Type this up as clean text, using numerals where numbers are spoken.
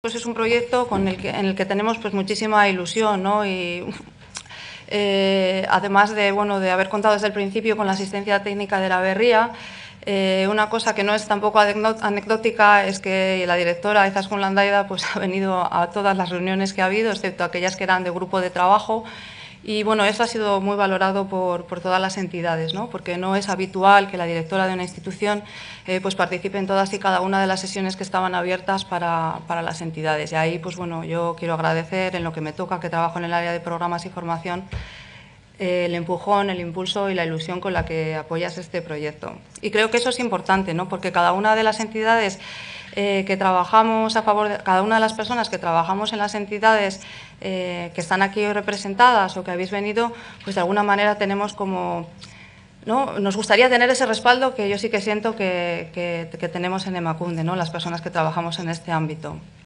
Pues es un proyecto en el que tenemos pues muchísima ilusión, ¿no? Y además de haber contado desde el principio con la asistencia técnica de la Berría, una cosa que no es tampoco anecdótica es que la directora Ezaskun Landaida pues ha venido a todas las reuniones que ha habido, excepto aquellas que eran de grupo de trabajo. Y bueno, esto ha sido muy valorado por todas las entidades, ¿no? Porque no es habitual que la directora de una institución pues participe en todas y cada una de las sesiones que estaban abiertas para las entidades. Y ahí, pues bueno, yo quiero agradecer en lo que me toca, que trabajo en el área de programas y formación, el empujón, el impulso y la ilusión con la que apoyas este proyecto. Y creo que eso es importante, ¿no? Porque cada una de las entidades que trabajamos a favor de cada una de las personas que trabajamos en las entidades que están aquí hoy representadas o que habéis venido, pues de alguna manera tenemos como, ¿no? Nos gustaría tener ese respaldo que yo sí que siento que tenemos en Emakunde, ¿no? Las personas que trabajamos en este ámbito.